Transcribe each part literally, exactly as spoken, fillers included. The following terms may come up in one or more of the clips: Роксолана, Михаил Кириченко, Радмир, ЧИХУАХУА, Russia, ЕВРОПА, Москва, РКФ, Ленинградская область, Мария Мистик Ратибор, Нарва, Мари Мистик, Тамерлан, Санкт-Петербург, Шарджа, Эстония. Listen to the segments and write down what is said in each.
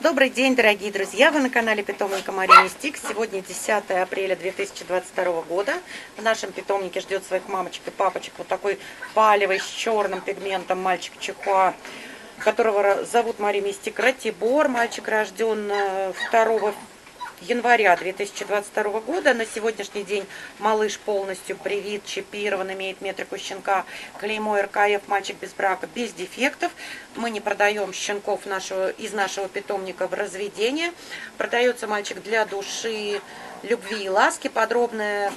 Добрый день, дорогие друзья! Вы на канале питомника Мария Мистик. Сегодня десятое апреля две тысячи двадцать второго года. В нашем питомнике ждет своих мамочек и папочек вот такой палевый с черным пигментом мальчик чихуа, которого зовут Мария Мистик Ратибор. Мальчик рожден второго января две тысячи двадцать второго года. На сегодняшний день малыш полностью привит, чипирован, имеет метрику щенка, клеймо эр ка эф, мальчик без брака, без дефектов. Мы не продаем щенков нашего, из нашего питомника в разведение. Продается мальчик для души, любви и ласки. Подробное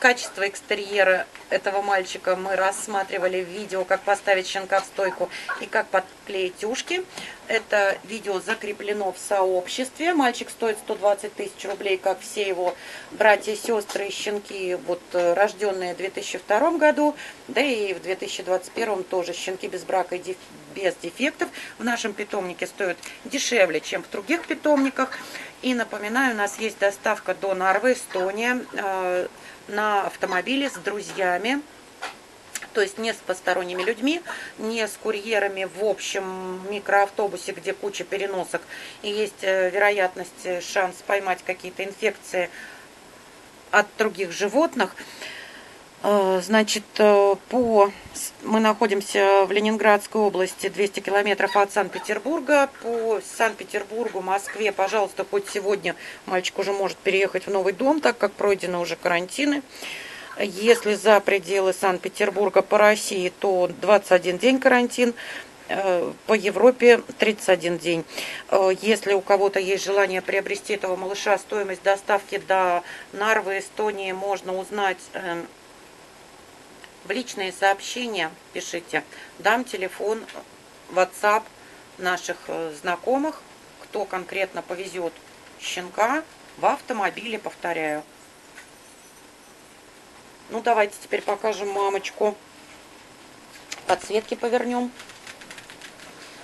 качество экстерьера этого мальчика мы рассматривали в видео, как поставить щенка в стойку и как подклеить ушки. Это видео закреплено в сообществе. Мальчик стоит сто двадцать тысяч рублей, как все его братья, сестры и щенки, вот, рожденные в две тысячи втором году, да и в две тысячи двадцать первом тоже щенки без брака и без дефектов. В нашем питомнике стоят дешевле, чем в других питомниках. И напоминаю, у нас есть доставка до Нарвы, Эстония, э, на автомобиле с друзьями. То есть не с посторонними людьми, не с курьерами в общем микроавтобусе, где куча переносок и есть вероятность, шанс поймать какие-то инфекции от других животных. Значит, по... мы находимся в Ленинградской области, двести километров от Санкт-Петербурга. По Санкт-Петербургу, Москве, пожалуйста, хоть сегодня мальчик уже может переехать в новый дом, так как пройдены уже карантины. Если за пределы Санкт-Петербурга по России, то двадцать один день карантин, по Европе тридцать один день. Если у кого-то есть желание приобрести этого малыша, стоимость доставки до Нарвы, Эстонии можно узнать в личные сообщения. Пишите, дам телефон, ватсап наших знакомых, кто конкретно повезет щенка в автомобиле, повторяю. Ну, давайте теперь покажем мамочку. Подсветки повернем.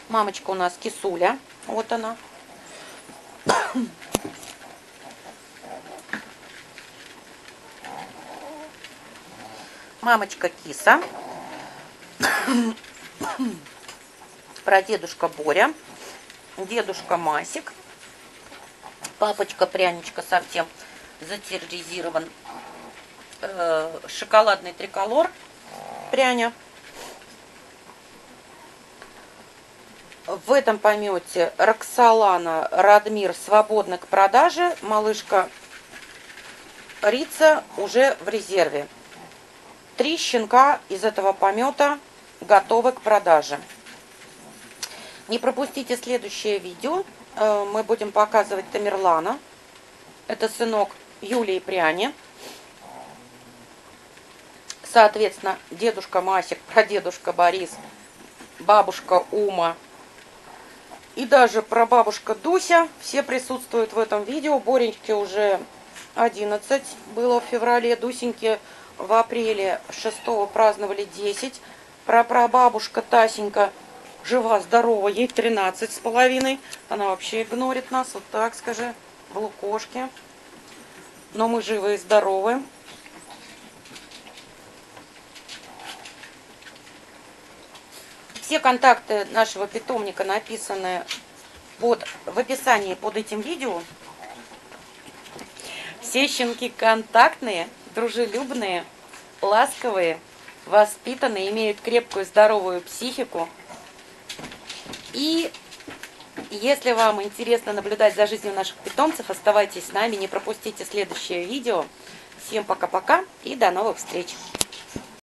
Мамочка у нас кисуля. Вот она. Мамочка киса. Прадедушка Боря. Дедушка Масик. Папочка Пряничка совсем затерроризирован. Шоколадный триколор Пряня. В этом помете Роксолана, Радмир свободны к продаже. Малышка Рица уже в резерве. Три щенка из этого помета готовы к продаже. Не пропустите следующее видео. Мы будем показывать Тамерлана. Это сынок Юлии Пряни. Соответственно, дедушка Масик, прадедушка Борис, бабушка Ума и даже прабабушка Дуся все присутствуют в этом видео. Бореньке уже одиннадцать было в феврале, Дусеньке в апреле, шестого праздновали десять. Прапрабабушка Тасенька жива-здорова, ей тринадцать с половиной. Она вообще игнорит нас, вот так скажи, в лукошке. Но мы живы и здоровы. Все контакты нашего питомника написаны под, в описании под этим видео. Все щенки контактные, дружелюбные, ласковые, воспитанные, имеют крепкую здоровую психику. И если вам интересно наблюдать за жизнью наших питомцев, оставайтесь с нами, не пропустите следующее видео. Всем пока-пока и до новых встреч!